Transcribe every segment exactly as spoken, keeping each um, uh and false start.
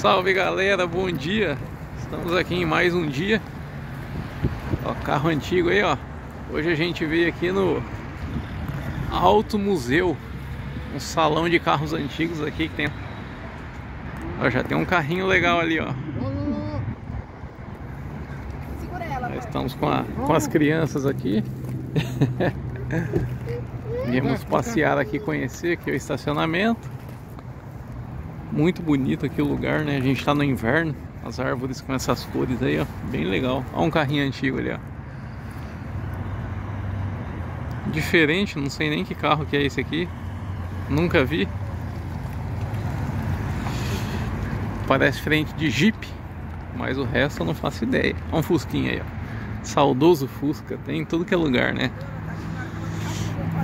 Salve galera, bom dia. Estamos aqui em mais um dia. Ó, carro antigo aí, ó. Hoje a gente veio aqui no Auto Museu, um salão de carros antigos aqui que tem. Ó, já tem um carrinho legal ali, ó. Nós estamos com, a, com as crianças aqui. Viemos passear aqui, conhecer aqui o estacionamento. Muito bonito aqui o lugar, né? A gente tá no inverno. As árvores com essas cores aí, ó. Bem legal. Olha um carrinho antigo ali, ó. Diferente, não sei nem que carro que é esse aqui. Nunca vi. Parece frente de Jeep, mas o resto eu não faço ideia. Olha um Fusquinha aí, ó. Saudoso Fusca. Tem em tudo que é lugar, né?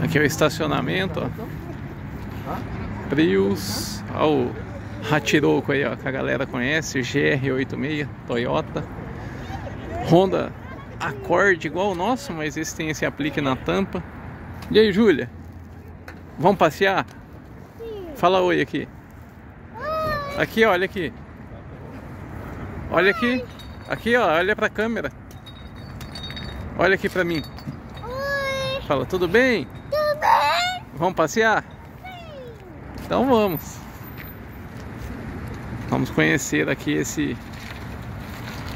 Aqui é o estacionamento, ó. Prius. Olha o Hatiroco aí, ó, que a galera conhece, G R oitenta e seis, Toyota, Honda Accord igual o nosso, mas esse tem esse aplique na tampa. E aí, Júlia? Vamos passear? Sim. Fala oi aqui. Oi. Aqui, olha aqui. Olha aqui. Aqui, ó, olha pra câmera. Olha aqui pra mim. Oi. Fala, tudo bem? Tudo bem. Vamos passear? Sim. Então vamos. Vamos conhecer aqui esse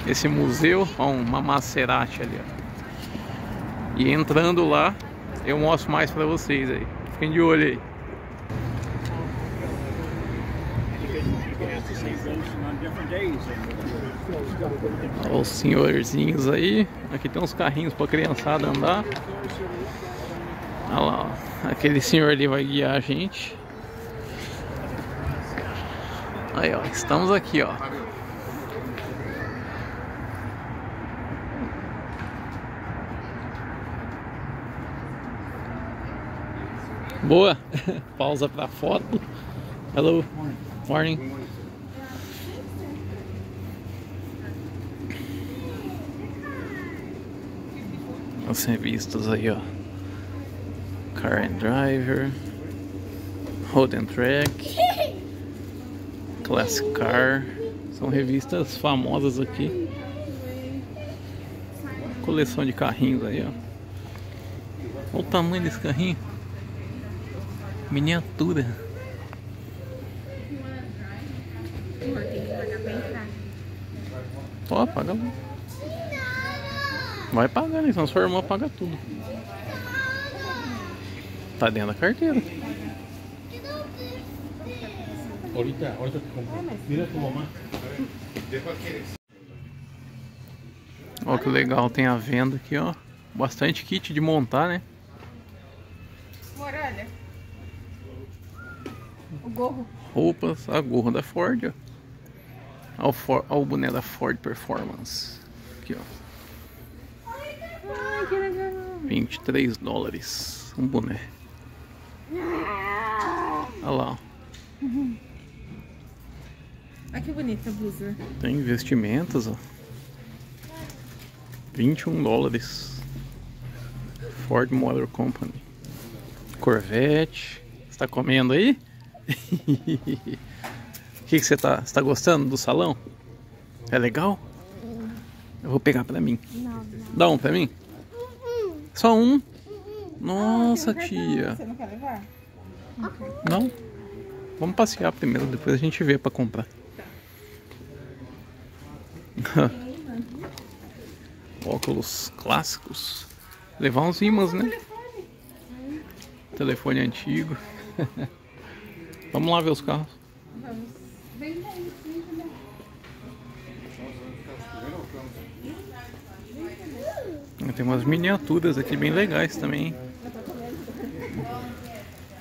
esse museu, ó, uma Maserati ali, ó. E entrando lá, eu mostro mais para vocês aí. Fiquem de olho aí. Ó, os senhorzinhos aí. Aqui tem uns carrinhos para criançada andar. Olha lá, ó. Aquele senhor ali vai guiar a gente. Aí, ó, estamos aqui, ó. Boa. Pausa para foto. Hello. Morning. Morning. As revistas aí, ó. Car and Driver, Road and Track, Classic Car, são revistas famosas aqui. Coleção de carrinhos aí, ó. Olha o tamanho desse carrinho. Miniatura. Ó, paga lá. Vai pagar, né? Senão sua irmã paga tudo. Tá dentro da carteira. Olha que legal, tem a venda aqui, ó. Bastante kit de montar, né? Amor, olha. O gorro. Roupas, a gorro da Ford, ó. Olha o, For, olha o boné da Ford Performance. Aqui, ó. Ai, que legal. vinte e três dólares. Um boné. Olha lá, ó. Uhum. Olha que bonita a blusa. Tem vestimentas, ó. vinte e um dólares. Ford Motor Company. Corvette. Você tá comendo aí? O que que você tá, você tá gostando do salão? É legal? Eu vou pegar pra mim. Não, não. Dá um pra mim? Uhum. Só um? Uhum. Nossa, ah, não tia. Você não quer levar? Não? Não? Vamos passear primeiro, depois a gente vê pra comprar. Tá. Óculos clássicos. Levar uns ímãs, né? Telefone, telefone antigo. Vamos lá ver os carros. Vamos. Vem daí, vem daí. Tem umas miniaturas aqui bem legais também.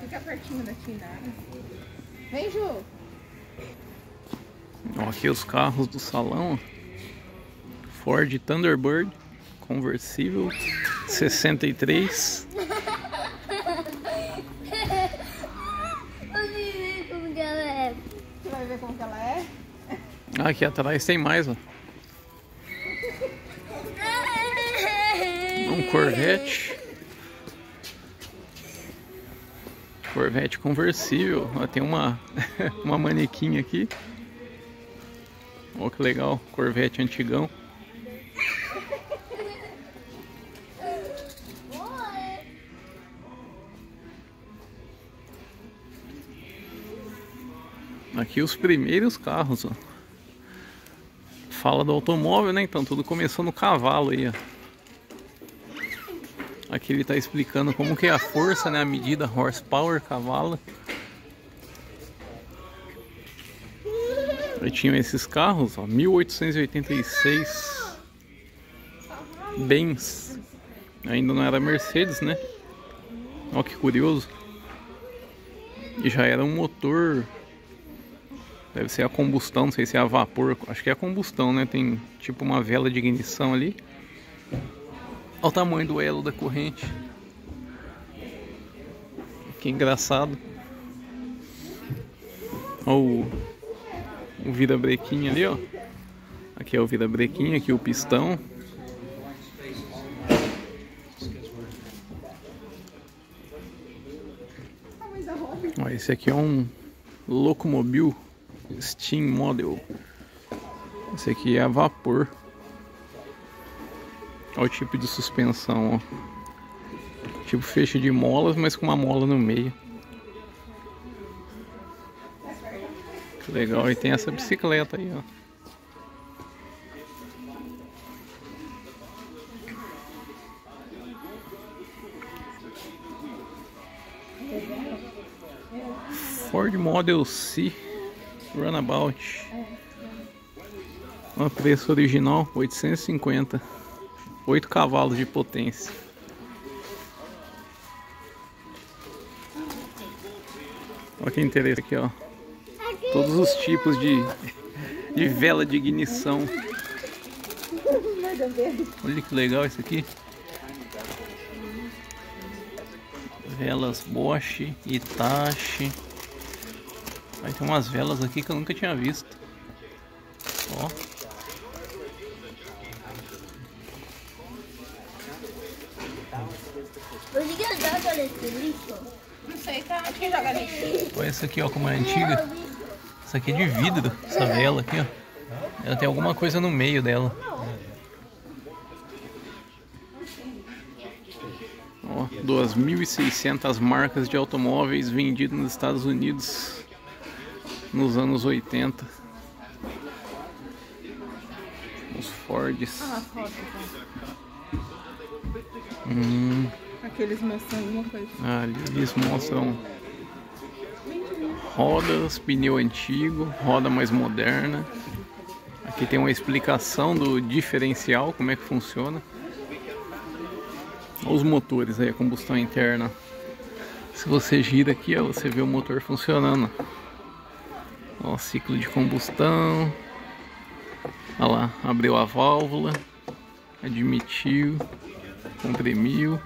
Fica pertinho daqui, nada. Vem, Ju! Ó, aqui os carros do salão. Ford Thunderbird conversível sessenta e três. Você vai ver como que ela é? Aqui atrás tem mais, ó. Um Corvette. Corvette conversível, ó, tem uma, uma manequinha aqui. Olha que legal, Corvette antigão. Aqui os primeiros carros, ó. Fala do automóvel, né? Então tudo começou no cavalo aí, ó. Aqui ele tá explicando como que é a força, né? A medida horsepower, cavalo. Aí tinham esses carros, ó, mil oitocentos e oitenta e seis Benz. Ainda não era Mercedes, né? Ó que curioso. E já era um motor. Deve ser a combustão, não sei se é a vapor. Acho que é a combustão, né? Tem tipo uma vela de ignição ali. Olha o tamanho do elo da corrente. Que engraçado. Olha o, o virabrequinho ali, ó. Aqui é o virabrequinho, aqui é o pistão. Ó, esse aqui é um locomobil. Steam Model. Esse aqui é a vapor. Olha o tipo de suspensão, ó. Tipo feixe de molas, mas com uma mola no meio. Que legal, e tem essa bicicleta aí, ó. Ford Model C Runabout. O preço original oitocentos e cinquenta, oito cavalos de potência. Olha que interessante aqui, ó. Todos os tipos de, de vela de ignição. Olha que legal isso aqui. Velas Bosch, Itachi. Aí tem umas velas aqui que eu nunca tinha visto. Ó. Olha essa aqui, ó, como é antiga. Essa aqui é de vidro, essa vela aqui, ó. Ela tem alguma coisa no meio dela. Ó, duas mil e seiscentas marcas de automóveis vendidas nos Estados Unidos. Nos anos oitenta. Os Fords. Hum. Aqui eles mostram alguma coisa. Ah, ali eles mostram rodas, pneu antigo, roda mais moderna. Aqui tem uma explicação do diferencial, como é que funciona. Os motores aí, a combustão interna. Se você gira aqui, ó, você vê o motor funcionando. Ó, ciclo de combustão. Olha lá, abriu a válvula, admitiu, comprimiu.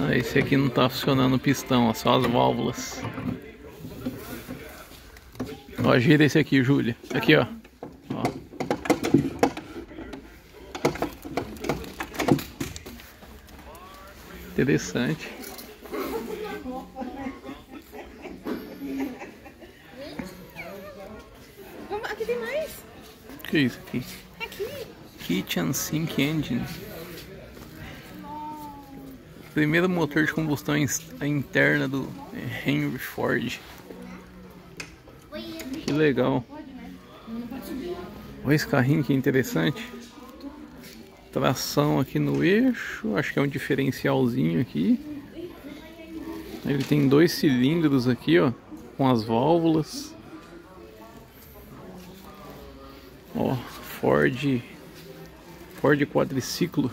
Ah, esse aqui não tá funcionando o pistão, ó, só as válvulas. Ó, gira esse aqui, Júlia. Aqui, ó. Ó. Interessante. O que é isso aqui? Aqui. Kitchen Sink Engine. Primeiro motor de combustão interna do Henry Ford. Que legal. Olha esse carrinho, que interessante. Tração aqui no eixo. Acho que é um diferencialzinho aqui. Ele tem dois cilindros aqui, ó, com as válvulas. Ó, Ford, Ford quadriciclo.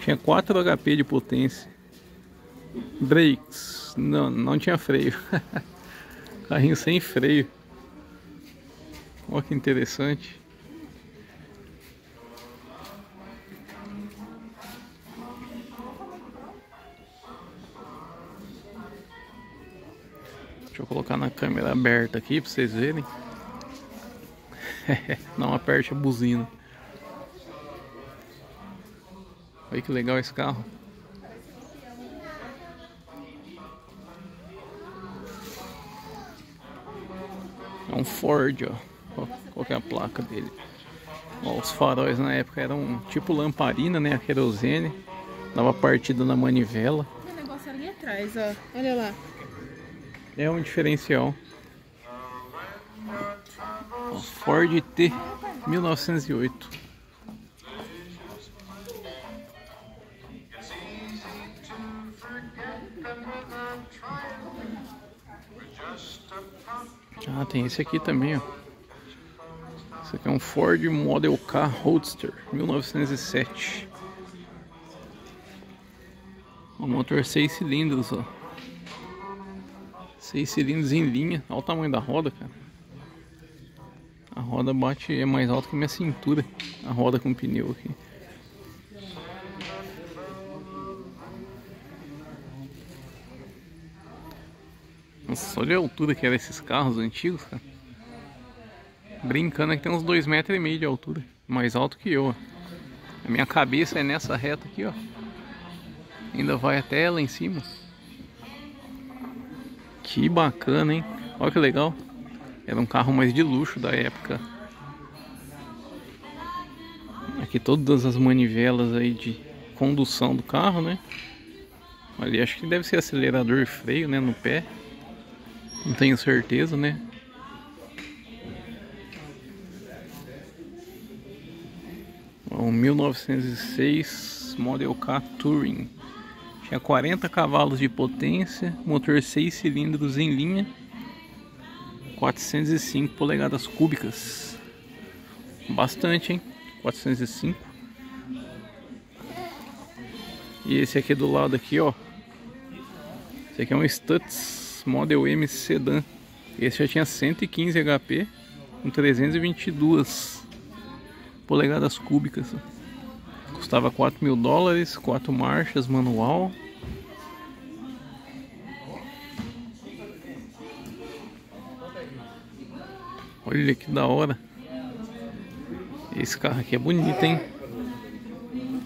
Tinha quatro H P de potência. Brakes. Não, não tinha freio. Carrinho sem freio. Olha que interessante. Deixa eu colocar na câmera aberta aqui para vocês verem. Não aperte a buzina. Olha que legal esse carro. É um Ford, ó. Qual que é a placa dele? Ó, os faróis na época eram tipo lamparina, né? A querosene. Dava partida na manivela. Tem um negócio ali atrás, ó. Olha lá. É um diferencial. Ó, Ford T mil novecentos e oito. Ah, tem esse aqui também, ó. Esse aqui é um Ford Model K Roadster, mil novecentos e sete. Um motor seis cilindros, ó. seis cilindros em linha. Olha o tamanho da roda, cara. A roda bate, é mais alta que minha cintura. A roda com pneu aqui. Nossa, olha a altura que eram esses carros antigos, cara. Brincando, aqui tem uns dois metros e meio de altura. Mais alto que eu, ó. A minha cabeça é nessa reta aqui, ó. Ainda vai até lá em cima. Que bacana, hein? Olha que legal. Era um carro mais de luxo da época. Aqui todas as manivelas aí de condução do carro, né? Ali acho que deve ser acelerador e freio, né? No pé. Não tenho certeza, né? O mil novecentos e seis Model K Touring. Tinha quarenta cavalos de potência, motor seis cilindros em linha, quatrocentos e cinco polegadas cúbicas. Bastante, hein? quatrocentos e cinco. E esse aqui do lado aqui, ó. Esse aqui é um Stutz Model M Sedan. Esse já tinha cento e quinze H P com trezentos e vinte e duas polegadas cúbicas. Custava quatro mil dólares, quatro marchas, manual. Olha que da hora. Esse carro aqui é bonito, hein?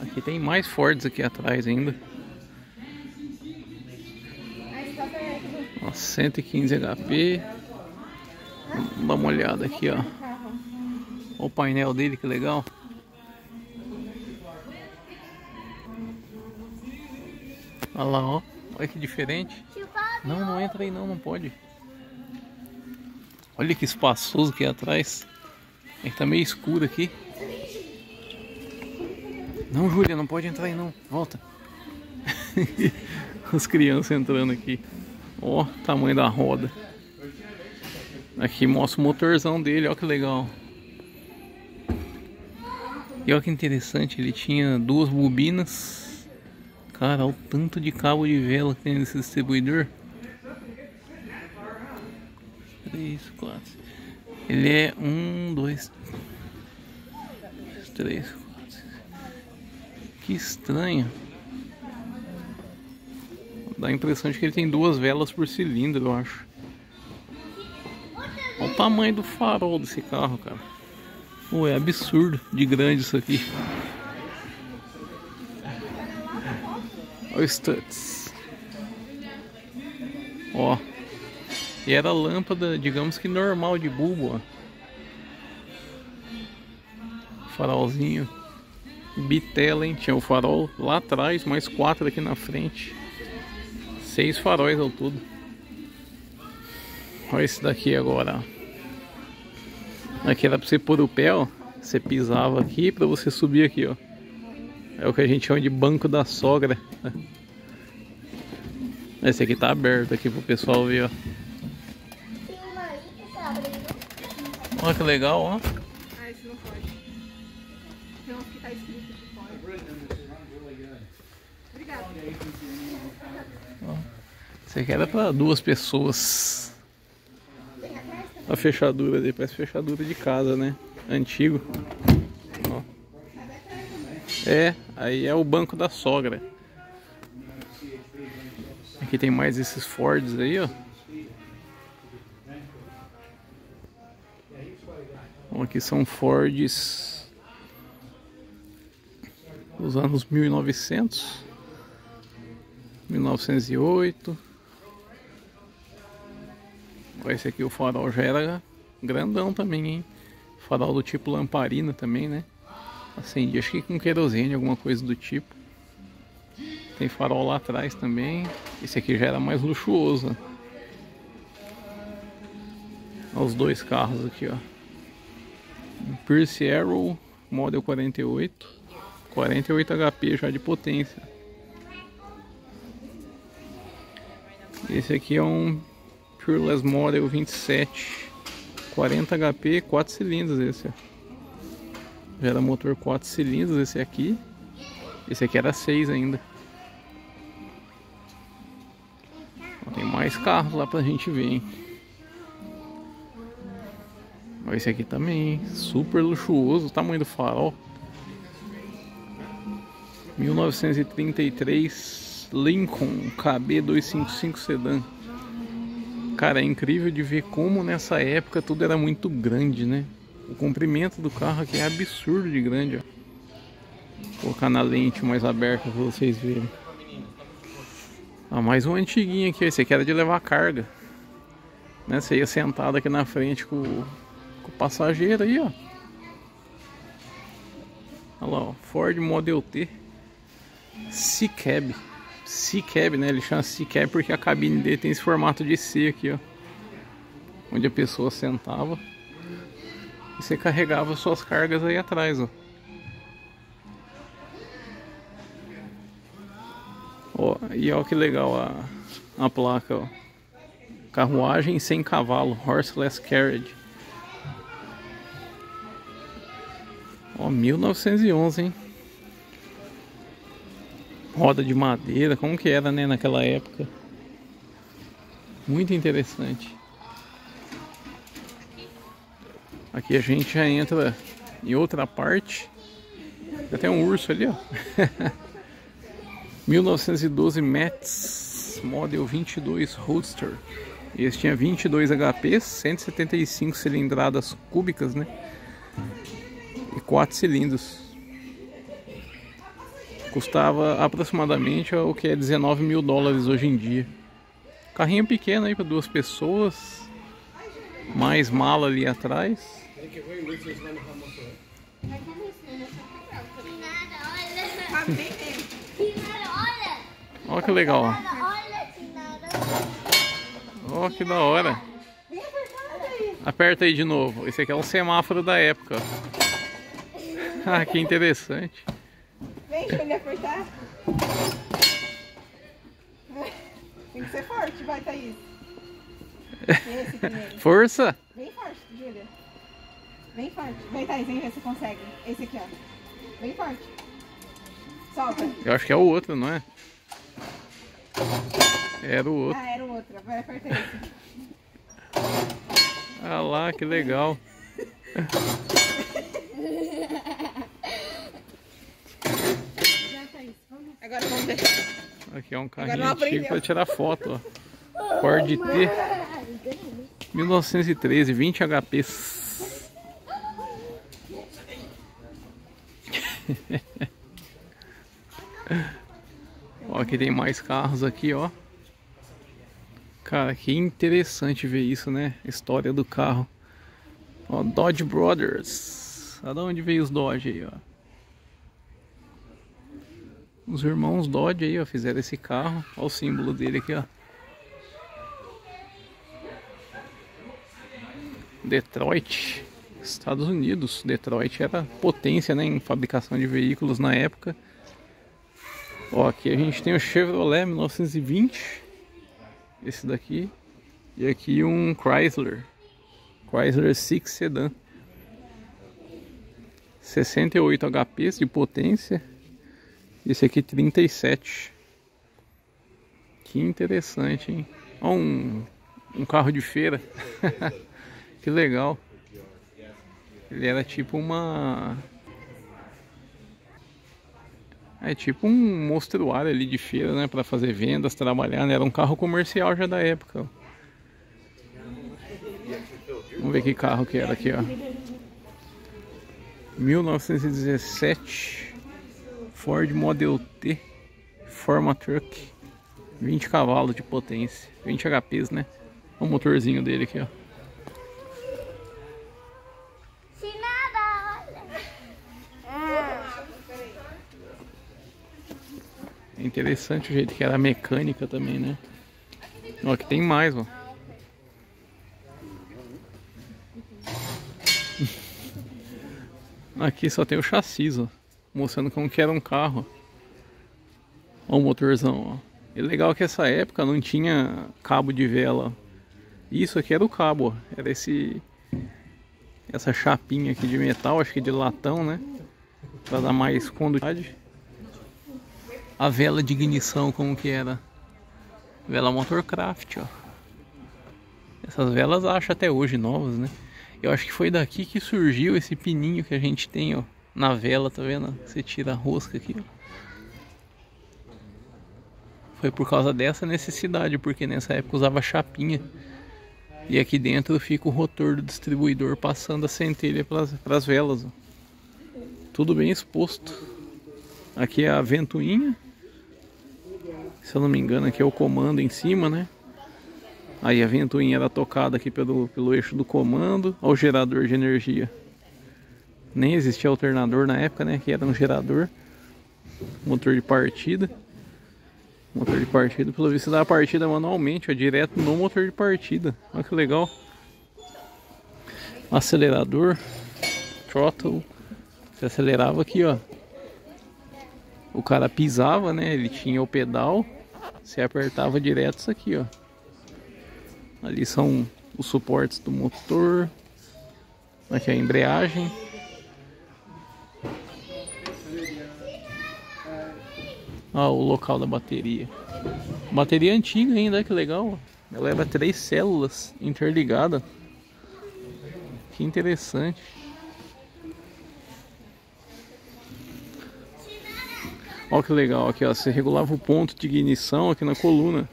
Aqui tem mais Fords aqui atrás ainda. cento e quinze H P. Vamos dar uma olhada aqui, ó. Olha o painel dele, que legal. Olha lá, ó. Olha que diferente. Não, não entra aí não, não pode. Olha que espaçoso que é atrás. É que tá meio escuro aqui. Não, Júlia, não pode entrar aí não. Volta. As crianças entrando aqui. Ó, o tamanho da roda. Aqui mostra o motorzão dele, ó que legal. E olha que interessante, ele tinha duas bobinas. Cara, olha o tanto de cabo de vela que tem nesse distribuidor. três, quatro. Ele é um, dois, três, quatro. Que estranho. Dá a impressão de que ele tem duas velas por cilindro, eu acho. Olha o tamanho do farol desse carro, cara. Pô, é absurdo de grande isso aqui. Olha o Stutz. Ó. E era lâmpada, digamos que normal, de bulbo, ó. Farolzinho. Bitela, hein? Tinha o farol lá atrás, mais quatro aqui na frente. Seis faróis ao todo. Olha esse daqui agora. Aqui era pra você pôr o pé, ó. Você pisava aqui pra você subir aqui, ó. É o que a gente chama de banco da sogra. Esse aqui tá aberto aqui pro pessoal ver, ó. Olha que legal, ó. Ah, esse não pode. Tem um que tá escrito aqui fora. Obrigado. Isso aqui era pra duas pessoas. A fechadura ali, parece fechadura de casa, né? Antigo. Ó. É, aí é o banco da sogra. Aqui tem mais esses Fords aí, ó. Bom, aqui são Fords dos anos mil e novecentos. mil novecentos e oito. Esse aqui o farol já era grandão também, hein? Farol do tipo lamparina também, né? Acendi, acho que com querosene, alguma coisa do tipo. Tem farol lá atrás também. Esse aqui já era mais luxuoso. Olha os dois carros aqui, ó. Um Pierce Arrow Model quarenta e oito. quarenta e oito H P já de potência. Esse aqui é um Peerless Model vinte e sete. quarenta H P, quatro cilindros esse, ó. Já era motor quatro cilindros esse aqui. Esse aqui era seis ainda. Tem mais carros lá pra gente ver, hein? Olha esse aqui também, hein? Super luxuoso. O tamanho do farol. mil novecentos e trinta e três Lincoln K B duzentos e cinquenta e cinco Sedan. Cara, é incrível de ver como nessa época tudo era muito grande, né? O comprimento do carro aqui é absurdo de grande, ó. Vou colocar na lente mais aberta pra vocês verem. Ah, mais um antiguinho aqui. Esse aqui era de levar carga, né? Você ia sentado aqui na frente com, com o passageiro aí, ó. Olha lá, ó. Ford Model T C-Cab. C-Cab, né? Ele chama C-Cab porque a cabine dele tem esse formato de C aqui, ó. Onde a pessoa sentava e você carregava suas cargas aí atrás, ó. Ó, e olha que legal a, a placa, ó. Carruagem sem cavalo, horseless carriage. Ó, mil novecentos e onze, hein? Roda de madeira, como que era, né, naquela época. Muito interessante. Aqui a gente já entra em outra parte. Tem até um urso ali, ó. mil novecentos e doze Mats Model vinte e dois Roadster. Esse tinha vinte e dois H P, cento e setenta e cinco cilindradas cúbicas, né? E quatro cilindros. Custava aproximadamente o que é dezenove mil dólares hoje em dia. Carrinho pequeno aí para duas pessoas. Mais mala ali atrás. Olha que legal, ó. Olha que da hora. Aperta aí de novo. Esse aqui é um semáforo da época, ó. Ah, que interessante. Deixa ele apertar. Tem que ser forte, vai, Thaís. Esse primeiro. Força! Bem forte, Júlia. Bem forte. Vem, Thaís, vem ver se consegue. Esse aqui, ó. Bem forte. Solta. Eu acho que é o outro, não é? Era o outro. Ah, era o outro. Vai apertar esse. Ah lá, que legal. Agora vamos deixar. Aqui é um carrinho antigo para tirar foto, ó. Ford T mil novecentos e treze, vinte H P. Ó, aqui tem mais carros aqui, ó. Cara, que interessante ver isso, né? História do carro. Ó, Dodge Brothers. Olha de onde veio os Dodge aí, ó. Os irmãos Dodge aí, ó, fizeram esse carro. Olha o símbolo dele aqui, ó. Detroit, Estados Unidos. Detroit era potência, né, em fabricação de veículos na época. Ó, aqui a gente tem o Chevrolet mil novecentos e vinte. Esse daqui. E aqui um Chrysler. Chrysler seis Sedan. sessenta e oito H P de potência. Esse aqui trinta e sete. Que interessante, hein? Olha um, um carro de feira. Que legal. Ele era tipo uma... É tipo um mostruário ali de feira, né? Pra fazer vendas, trabalhar, né? Era um carro comercial já da época. Vamos ver que carro que era aqui, ó. mil novecentos e dezessete. Ford Model T Forma Truck, vinte cavalos de potência, vinte H P, né? Olha o motorzinho dele aqui, ó. Interessante o jeito que era a mecânica também, né? Ó, aqui tem mais, ó. Aqui só tem o chassis, ó, mostrando como que era um carro. Ó o motorzão, ó. E legal que essa época não tinha cabo de vela. Isso aqui era o cabo, ó. Era esse... Essa chapinha aqui de metal, acho que de latão, né? Pra dar mais condutividade. A vela de ignição, como que era? Vela Motorcraft, ó. Essas velas acho até hoje novas, né? Eu acho que foi daqui que surgiu esse pininho que a gente tem, ó. Na vela, tá vendo? Você tira a rosca aqui, ó. Foi por causa dessa necessidade, porque nessa época usava chapinha. E aqui dentro fica o rotor do distribuidor passando a centelha para as velas, ó. Tudo bem exposto. Aqui é a ventoinha. Se eu não me engano, aqui é o comando em cima, né? Aí a ventoinha era tocada aqui pelo, pelo eixo do comando. Olha o gerador de energia. Nem existia alternador na época, né? Aqui era um gerador. Motor de partida. Motor de partida, pelo visto da partida manualmente, ó, direto no motor de partida. Olha que legal. Acelerador, throttle. Você acelerava aqui, ó. O cara pisava, né? Ele tinha o pedal. Você apertava direto isso aqui, ó. Ali são os suportes do motor. Aqui a embreagem. Olha o local da bateria. Bateria antiga ainda, que legal. Ela era três células interligadas. Que interessante. Olha que legal aqui, ó. Você regulava o ponto de ignição aqui na coluna.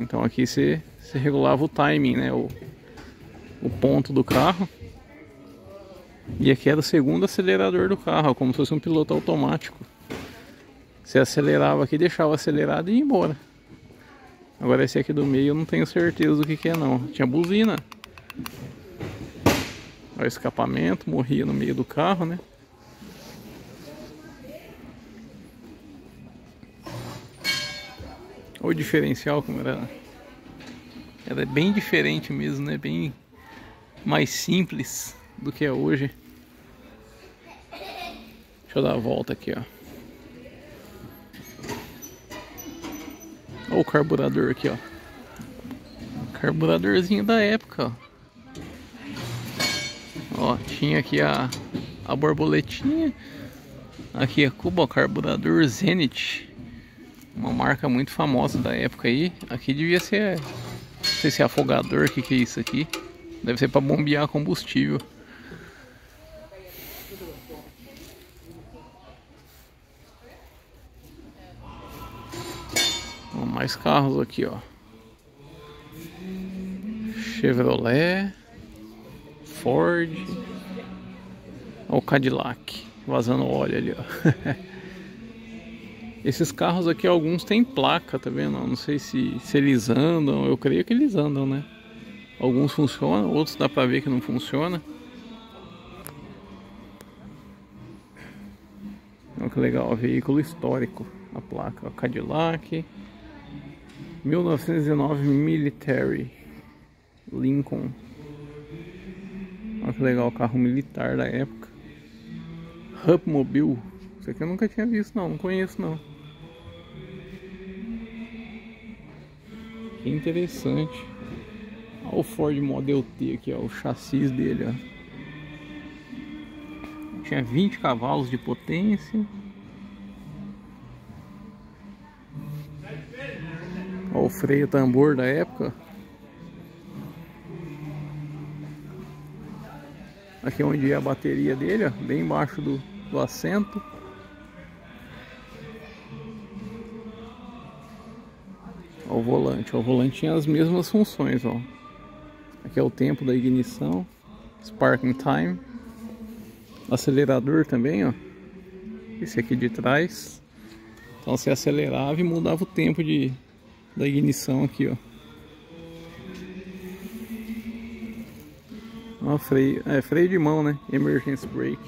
Então aqui você, você regulava o timing, né? O, o ponto do carro. E aqui era o segundo acelerador do carro, ó, como se fosse um piloto automático. Você acelerava aqui, deixava acelerado e ia embora. Agora esse aqui do meio eu não tenho certeza do que, que é não. Tinha buzina. Olha o escapamento, morria no meio do carro, né? Olha o diferencial como era. Era bem diferente mesmo, né? Bem mais simples do que é hoje. Deixa eu dar a volta aqui, ó. Olha o carburador aqui, ó. Carburadorzinho da época, ó. Ó, tinha aqui a, a borboletinha. Aqui a cuba, ó, carburador Zenit. Uma marca muito famosa da época aí. Aqui devia ser... Não sei se é afogador, o que que é isso aqui. Deve ser pra bombear combustível. Mais carros aqui, ó. Chevrolet, Ford, ó, o Cadillac vazando óleo ali, ó. Esses carros aqui, alguns tem placa, tá vendo? Não sei se, se eles andam. Eu creio que eles andam, né? Alguns funcionam, outros dá pra ver que não funciona. Olha que legal, ó, veículo histórico. A placa, ó, Cadillac mil novecentos e nove Military Lincoln. Olha que legal, o carro militar da época. Hubmobil. Isso aqui eu nunca tinha visto, não, não conheço não. Que interessante. Olha o Ford Model T aqui, ó, o chassis dele, ó. Tinha vinte cavalos de potência. Olha o freio tambor da época. Aqui é onde é a bateria dele, ó, bem embaixo do, do assento. Olha o volante, ó, o volante tinha as mesmas funções, ó. Aqui é o tempo da ignição, sparking time. Acelerador também, ó. Esse aqui de trás. Então você acelerava e mudava o tempo de... da ignição aqui, ó. Ó, freio, é freio de mão, né? Emergency brake.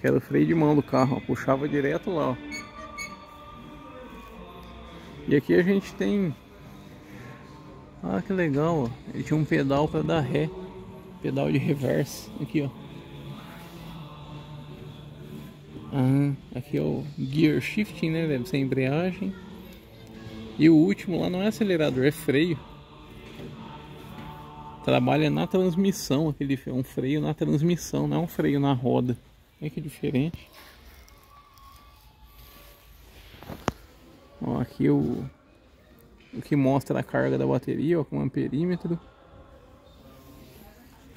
Que era o freio de mão do carro, ó. Puxava direto lá, ó. E aqui a gente tem... Ah, que legal, ó. Ele tinha um pedal para dar ré. Pedal de reversa. Aqui, ó. Ah, aqui é o gear shifting, né? Deve ser embreagem. E o último lá não é acelerador, é freio. Trabalha na transmissão, aquele é um freio na transmissão, não é um freio na roda. Olha que diferente. Ó, aqui o, o que mostra a carga da bateria, ó, com amperímetro.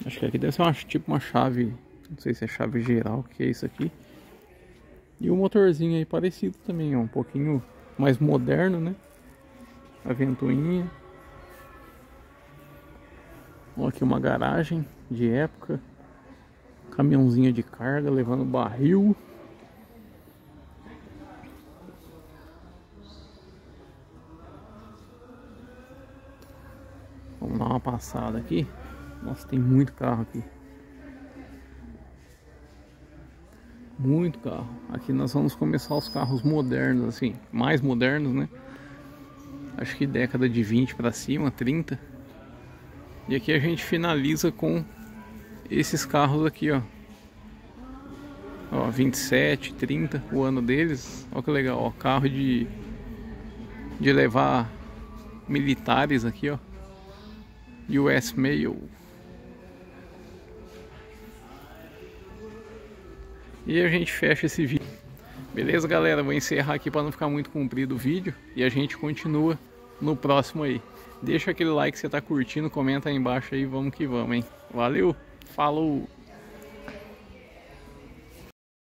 Acho que aqui deve ser uma, tipo uma chave, não sei se é chave geral, o que é isso aqui. E o motorzinho aí parecido também, ó, um pouquinho mais moderno, né? A ventoinha. Ó, aqui uma garagem de época. Caminhãozinho de carga levando barril. Vamos dar uma passada aqui. Nossa, tem muito carro aqui. Muito carro. Aqui nós vamos começar os carros modernos, assim, mais modernos, né? Acho que década de vinte para cima, trinta. E aqui a gente finaliza com esses carros aqui, ó. Ó, vinte e sete, trinta, o ano deles. Ó que legal, ó, carro de de levar militares aqui, ó. U S Mail. E a gente fecha esse vídeo. Beleza, galera? Vou encerrar aqui para não ficar muito comprido o vídeo. E a gente continua no próximo aí. Deixa aquele like se você tá curtindo, comenta aí embaixo aí. Vamos que vamos, hein? Valeu! Falou!